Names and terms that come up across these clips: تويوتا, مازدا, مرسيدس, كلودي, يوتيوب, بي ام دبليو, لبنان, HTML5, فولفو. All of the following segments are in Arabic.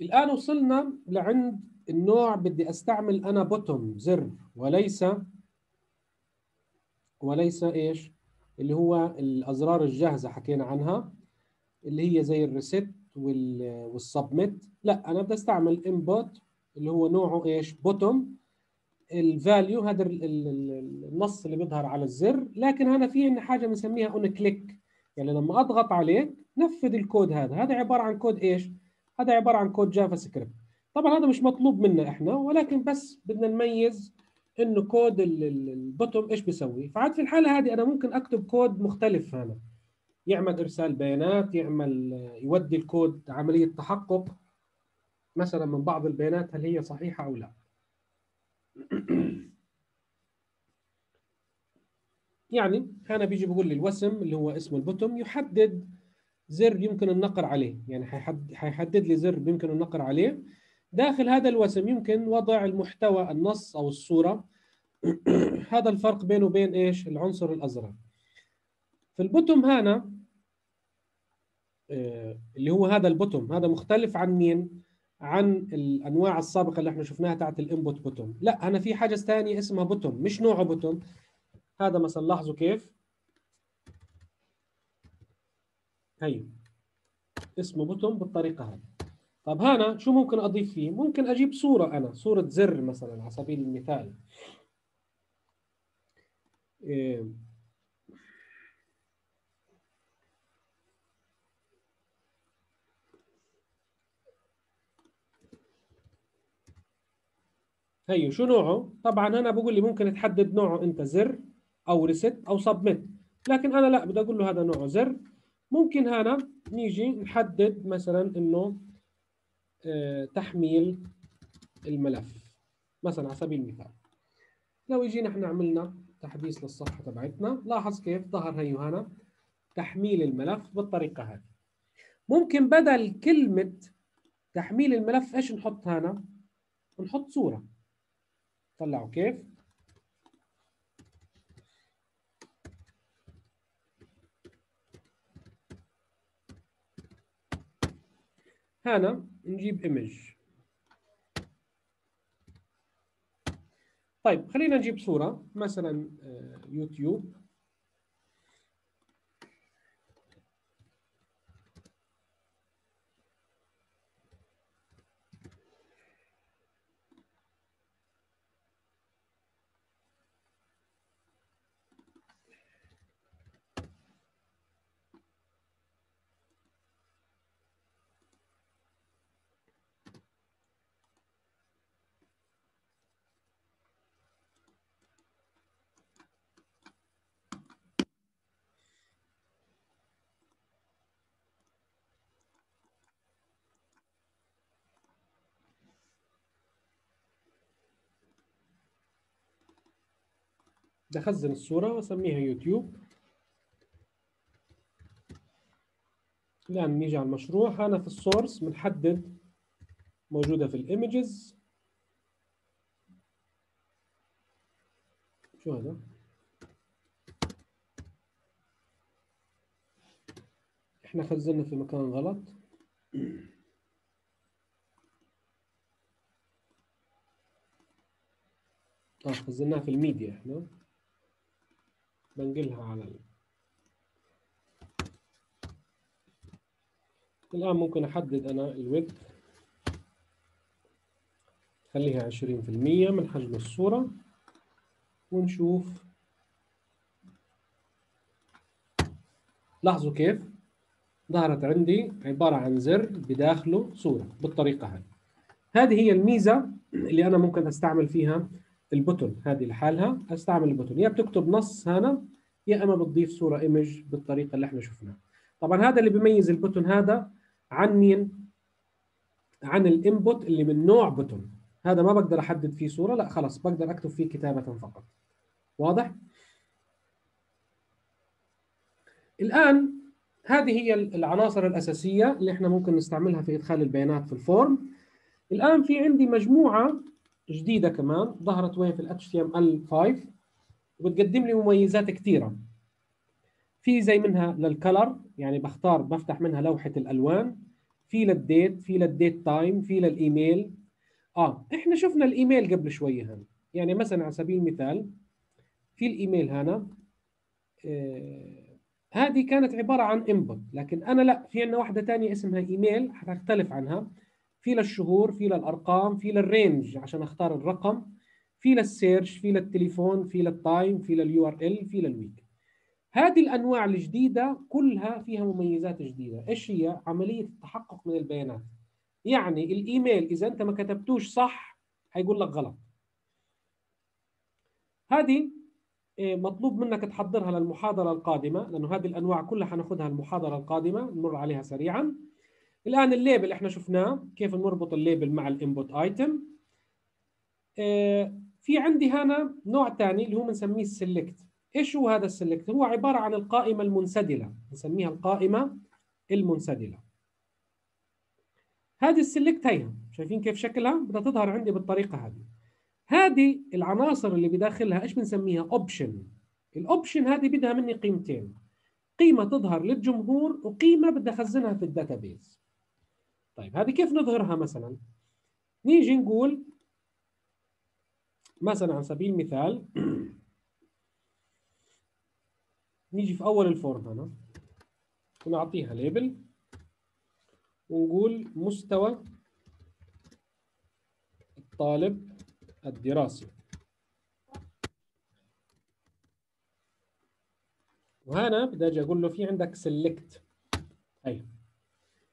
الآن وصلنا لعند النوع بدي أستعمل أنا بوتوم زر وليس إيش اللي هو الأزرار الجاهزة حكينا عنها اللي هي زي الريست والسبميت. لا أنا بدي أستعمل input اللي هو نوعه إيش بوتوم الفاليو هذا النص اللي بيظهر على الزر، لكن هنا في عندنا حاجة بنسميها on click يعني لما أضغط عليه نفذ الكود هذا. هذا عبارة عن كود إيش؟ هذا عبارة عن كود جافا سكريبت. طبعا هذا مش مطلوب منا إحنا ولكن بس بدنا نميز إنه كود البوتوم إيش بيسوي. فعاد في الحالة هذه أنا ممكن أكتب كود مختلف هنا يعمل إرسال بيانات، يعمل يودي الكود عملية تحقق مثلا من بعض البيانات هل هي صحيحة أو لا. يعني هنا بيجي بقول لي الوسم اللي هو اسم البوتوم يحدد زر يمكن النقر عليه، يعني حيحدد لي زر يمكن النقر عليه. داخل هذا الوسم يمكن وضع المحتوى النص أو الصورة. هذا الفرق بينه وبين إيش العنصر الأزرق. في البوتوم هنا اللي هو هذا البوتوم هذا مختلف عن مين؟ عن الأنواع السابقة اللي احنا شفناها تحت الانبوت بوتوم. لا هنا في حاجة ثانية اسمها بوتوم مش نوعه بوتوم. هذا مثلا لاحظوا كيف هي اسمه بوتوم بالطريقة هذه. طب هنا شو ممكن أضيف فيه؟ ممكن أجيب صورة أنا صورة زر مثلا على سبيل المثال. هي شو نوعه؟ طبعا هنا بقول لي ممكن تحدد نوعه أنت زر أو ريست أو سبميت، لكن أنا لا بدي أقول له هذا نوعه زر. ممكن هنا نيجي نحدد مثلا إنه تحميل الملف مثلا على سبيل المثال. لو يجينا احنا عملنا تحديث للصفحه تبعتنا لاحظ كيف ظهر هي هنا تحميل الملف بالطريقه هذه. ممكن بدل كلمه تحميل الملف ايش نحط هنا؟ نحط صوره. طلعوا كيف؟ هنا نجيب ايمج. طيب خلينا نجيب صورة مثلا يوتيوب. بدي أخزن الصورة وأسميها يوتيوب. الآن نيجي على المشروع. هنا في السورس بنحدد موجودة في الإيمجز. شو هذا؟ إحنا خزننا في مكان غلط. خزناها في الميديا. إحنا بنقلها على الآن ممكن أحدد أنا الويدث خليها 20% من حجم الصورة ونشوف. لاحظوا كيف ظهرت عندي عبارة عن زر بداخله صورة بالطريقة هذه. هذه هي الميزة اللي أنا ممكن أستعمل فيها البوتون. هذه لحالها أستعمل البوتون، يا بتكتب نص هنا يا إما بتضيف صورة إيمج بالطريقة اللي إحنا شفناها. طبعا هذا اللي بيميز البوتون هذا عن مين؟ عن الإنبوت اللي من نوع بوتون. هذا ما بقدر أحدد فيه صورة، لا خلاص بقدر أكتب فيه كتابة فقط. واضح؟ الآن هذه هي العناصر الأساسية اللي إحنا ممكن نستعملها في إدخال البيانات في الفورم. الآن في عندي مجموعة جديدة كمان ظهرت وين في ال HTML5 وبتقدم لي مميزات كثيرة. في زي منها للكلر يعني بختار بفتح منها لوحة الألوان، في للديت، في للديت تايم، في للايميل. احنا شفنا الايميل قبل شويه هنا، يعني مثلا على سبيل المثال في الايميل هنا هذه كانت عباره عن انبوت، لكن انا لا، في عندنا واحده ثانيه اسمها ايميل حتختلف عنها. في للشهور، في للارقام، في للرينج عشان اختار الرقم، في للسيرش، في للتليفون، في للتايم، في لليو ار ال، في للويك. هذه الانواع الجديده كلها فيها مميزات جديده. ايش هي؟ عمليه التحقق من البيانات. يعني الايميل اذا انت ما كتبتوش صح هيقول لك غلط. هذه مطلوب منك تحضرها للمحاضره القادمه، لانه هذه الانواع كلها هناخذها المحاضره القادمه، نمر عليها سريعا. الان الليبل احنا شفناه كيف نربط الليبل مع الانبوت ايتم. في عندي هنا نوع ثاني اللي هو بنسميه السلكت. ايش هو هذا السلكت؟ هو عباره عن القائمه المنسدله، نسميها القائمه المنسدله. هذه السلكت هيها، شايفين كيف شكلها؟ بدها تظهر عندي بالطريقه هذه. هذه العناصر اللي بداخلها ايش بنسميها؟ اوبشن. الاوبشن هذه بدها مني قيمتين، قيمه تظهر للجمهور وقيمه بدي اخزنها في الداتابيز. طيب هذه كيف نظهرها؟ مثلا نيجي نقول مثلا على سبيل المثال نيجي في اول الفورم هنا ونعطيها ليبل ونقول مستوى الطالب الدراسي. وهنا بدي اجي اقول له في عندك سلكت. ايوه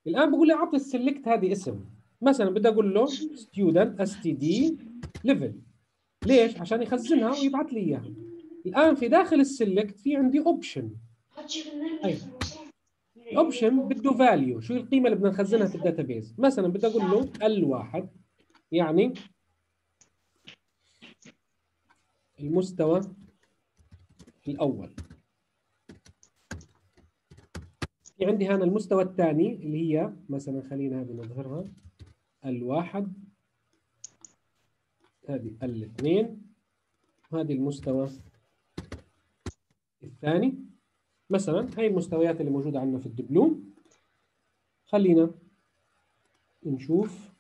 الان بقول لي اعطي السلكت هذه اسم، مثلا بدي اقول له ستودنت اس تي دي ليفل. ليش؟ عشان يخزنها ويبعث لي اياها. الان في داخل السلكت في عندي اوبشن. ايوه الاوبشن بده فاليو، شو القيمه اللي بدنا نخزنها في الداتابيز. مثلا بدي اقول له ال1 يعني المستوى الاول. في عندي هنا المستوى الثاني اللي هي مثلا خلينا هذه نظهرها ال1، هذه ال2، وهذه المستوى الثاني. مثلا هي المستويات اللي موجوده عندنا في الدبلوم. خلينا نشوف،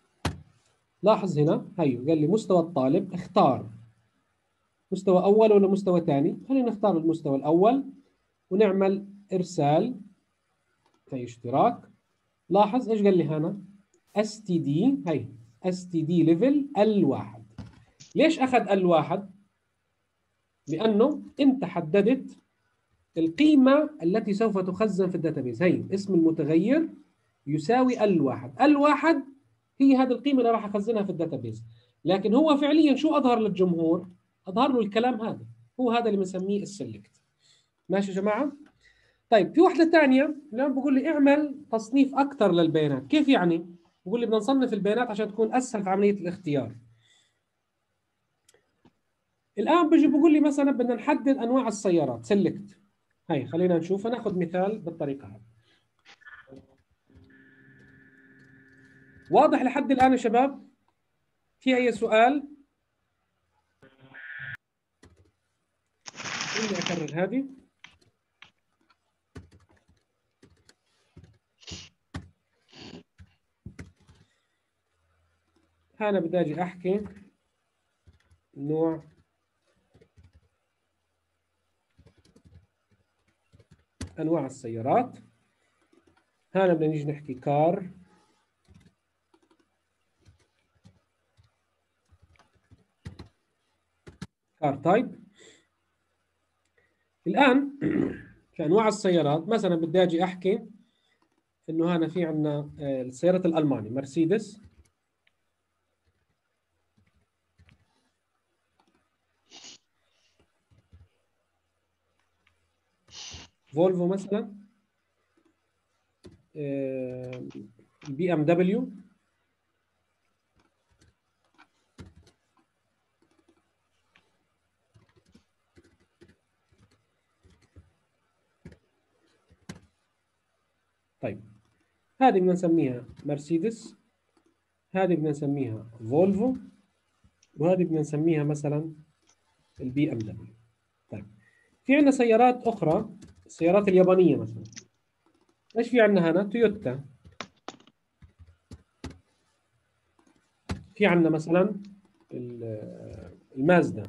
لاحظ هنا هي قال لي مستوى الطالب، اختار مستوى اول ولا مستوى ثاني. خلينا نختار المستوى الاول ونعمل ارسال زي اشتراك. لاحظ ايش قال لي هنا؟ اس تي دي، هي اس تي دي ليفل ال1. ليش اخذ ال1؟ لانه انت حددت القيمه التي سوف تخزن في الداتابيز. هي اسم المتغير يساوي ال1، ال1 هي هذه القيمه اللي راح اخزنها في الداتابيز. لكن هو فعليا شو اظهر للجمهور؟ اظهر له الكلام هذا، هو هذا اللي بنسميه السلكت. ماشي يا جماعه؟ طيب في واحده ثانيه الان بقول لي اعمل تصنيف اكثر للبيانات. كيف يعني؟ بقول لي بدنا نصنف البيانات عشان تكون اسهل في عمليه الاختيار. الان بيجي بقول لي مثلا بدنا نحدد انواع السيارات، سلكت. هي خلينا نشوف، ناخذ مثال بالطريقه هذه. واضح لحد الان يا شباب؟ في اي سؤال؟ خليني اكرر هذه. انا بدي اجي احكي نوع انواع السيارات. هنا بدنا نيجي نحكي كار، كار تايب. الان في انواع السيارات مثلا بدي اجي احكي انه هنا في عندنا السيارات الالماني مرسيدس، فولفو مثلا، بي ام دبليو، طيب هذه بدنا نسميها مرسيدس، هذه بدنا نسميها فولفو، وهذه بدنا نسميها مثلا البي ام دبليو. طيب في عندنا سيارات اخرى، السيارات اليابانية مثلا. ايش في عندنا هنا؟ تويوتا، في عندنا مثلا الماس ده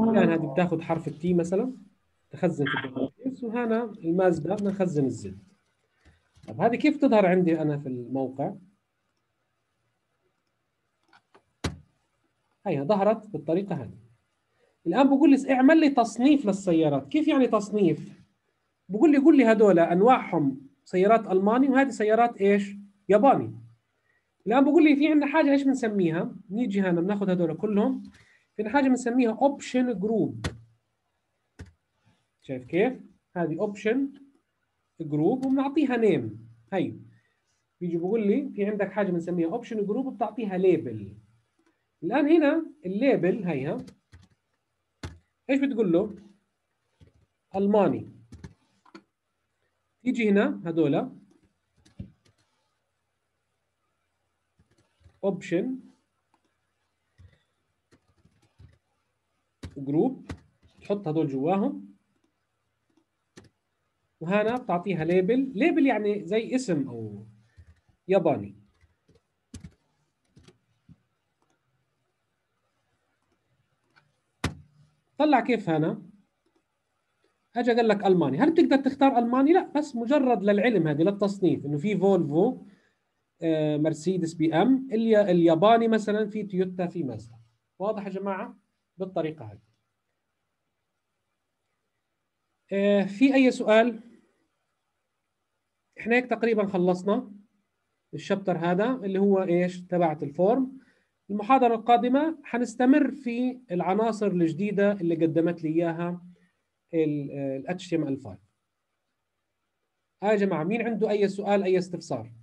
يعني هذه بتاخد حرف التي مثلا تخزن في الداتابيس، وهنا الماس ده بدنا نخزن الزد. طب هذه كيف تظهر عندي انا في الموقع؟ هيها ظهرت بالطريقه هذه. الان بقول لي اعمل لي تصنيف للسيارات. كيف يعني تصنيف؟ بقول لي قول لي هذول انواعهم سيارات الماني وهذه سيارات ايش؟ ياباني. الان بقول لي في عندنا حاجه ايش بنسميها؟ نيجي هنا بناخذ هذول كلهم، في حاجه بنسميها اوبشن جروب. شايف كيف؟ هذه اوبشن جروب وبنعطيها نيم. هي بيجي بقول لي في عندك حاجه بنسميها اوبشن جروب وبتعطيها ليبل. الان هنا الليبل هيها ايش بتقول له؟ الماني. تيجي هنا هذول اوبشن جروب تحط هذول جواهم، وهنا بتعطيها ليبل. ليبل يعني زي اسم او ياباني. طلع كيف هنا اجى قال لك الماني. هل بتقدر تختار الماني؟ لا، بس مجرد للعلم هذه للتصنيف انه في فولفو، مرسيدس، بي ام، الياباني مثلا في تويوتا، في مازدا. واضح يا جماعه بالطريقه هذه؟ في اي سؤال؟ احنا هيك تقريبا خلصنا الشابتر هذا اللي هو ايش؟ تبعت الفورم. المحاضره القادمه حنستمر في العناصر الجديده اللي قدمت لي اياها ال HTML5. يا جماعه مين عنده اي سؤال اي استفسار؟